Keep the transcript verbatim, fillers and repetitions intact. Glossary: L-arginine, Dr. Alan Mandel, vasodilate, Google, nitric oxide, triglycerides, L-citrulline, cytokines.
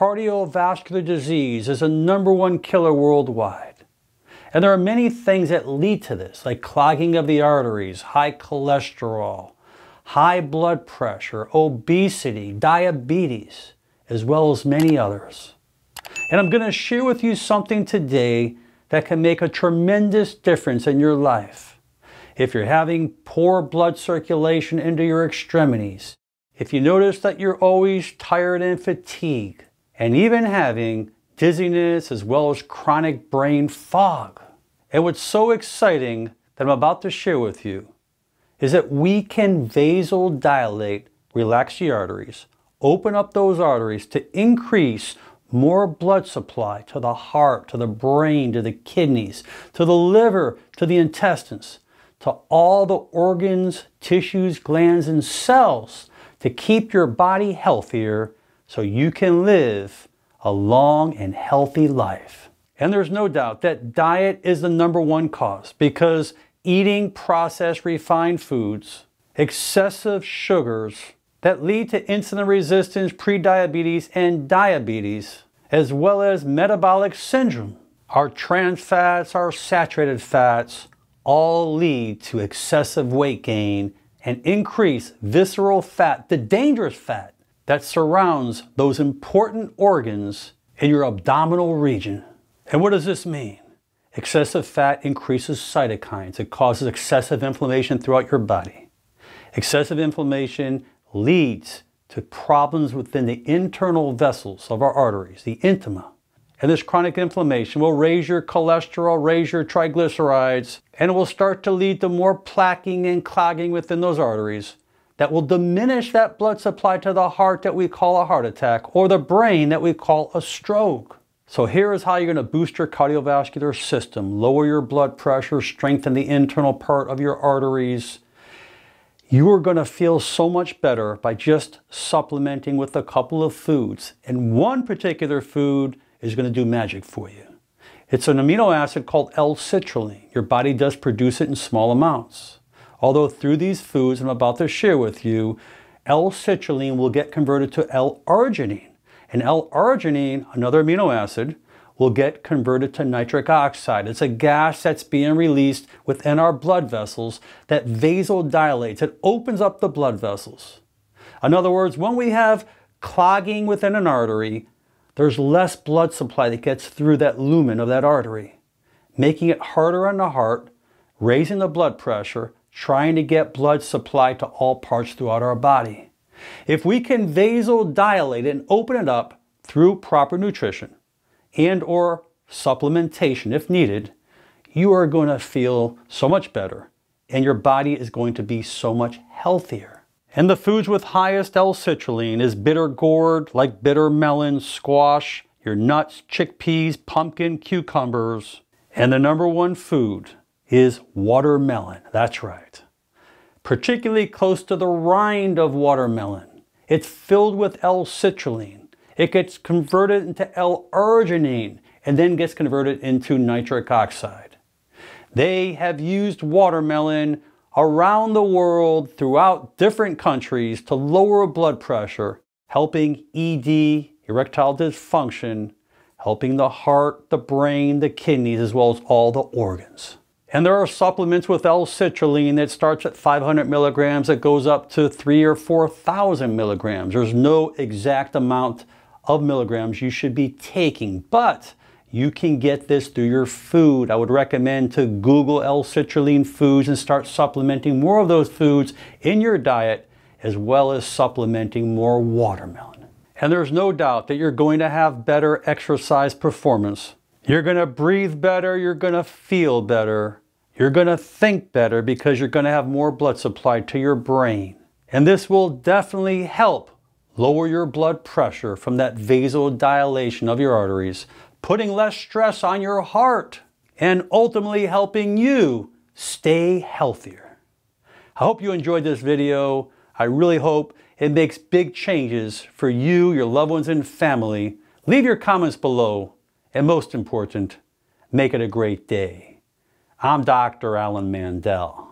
cardiovascular disease is the number one killer worldwide. And there are many things that lead to this, like clogging of the arteries, high cholesterol, high blood pressure, obesity, diabetes, as well as many others. And I'm going to share with you something today that can make a tremendous difference in your life. If you're having poor blood circulation into your extremities, if you notice that you're always tired and fatigued, and even having dizziness as well as chronic brain fog. And what's so exciting that I'm about to share with you is that we can vasodilate, relax the arteries, open up those arteries to increase more blood supply to the heart, to the brain, to the kidneys, to the liver, to the intestines, to all the organs, tissues, glands, and cells to keep your body healthier so you can live a long and healthy life. And there's no doubt that diet is the number one cause, because eating processed refined foods, excessive sugars that lead to insulin resistance, prediabetes, and diabetes, as well as metabolic syndrome, our trans fats, our saturated fats, all lead to excessive weight gain and increase visceral fat, the dangerous fat that surrounds those important organs in your abdominal region. And what does this mean? Excessive fat increases cytokines. It causes excessive inflammation throughout your body. Excessive inflammation leads to problems within the internal vessels of our arteries, the intima. And this chronic inflammation will raise your cholesterol, raise your triglycerides, and it will start to lead to more plaquing and clogging within those arteries, that will diminish that blood supply to the heart that we call a heart attack, or the brain that we call a stroke. So here is how you're going to boost your cardiovascular system, lower your blood pressure, strengthen the internal part of your arteries. You are going to feel so much better by just supplementing with a couple of foods. And one particular food is going to do magic for you. It's an amino acid called L-citrulline. Your body does produce it in small amounts. Although through these foods I'm about to share with you, L-citrulline will get converted to L-arginine. And L-arginine, another amino acid, will get converted to nitric oxide. It's a gas that's being released within our blood vessels that vasodilates. It opens up the blood vessels. In other words, when we have clogging within an artery, there's less blood supply that gets through that lumen of that artery, making it harder on the heart, raising the blood pressure, trying to get blood supply to all parts throughout our body. If we can vasodilate and open it up through proper nutrition and or supplementation if needed, you are going to feel so much better and your body is going to be so much healthier. And the foods with highest L-citrulline is bitter gourd, like bitter melon, squash, your nuts, chickpeas, pumpkin, cucumbers. And the number one food is watermelon. That's right. Particularly close to the rind of watermelon. It's filled with L-citrulline. It gets converted into L-arginine and then gets converted into nitric oxide. They have used watermelon around the world throughout different countries to lower blood pressure, helping E D, erectile dysfunction, helping the heart, the brain, the kidneys, as well as all the organs. And there are supplements with L-citrulline that starts at five hundred milligrams that goes up to three or four thousand milligrams. There's no exact amount of milligrams you should be taking, but you can get this through your food. I would recommend to Google L-citrulline foods and start supplementing more of those foods in your diet, as well as supplementing more watermelon. And there's no doubt that you're going to have better exercise performance. You're going to breathe better, you're going to feel better, you're going to think better, because you're going to have more blood supply to your brain. And this will definitely help lower your blood pressure from that vasodilation of your arteries, putting less stress on your heart, and ultimately helping you stay healthier. I hope you enjoyed this video. I really hope it makes big changes for you, your loved ones, and family. Leave your comments below. And most important, make it a great day. I'm Doctor Alan Mandel.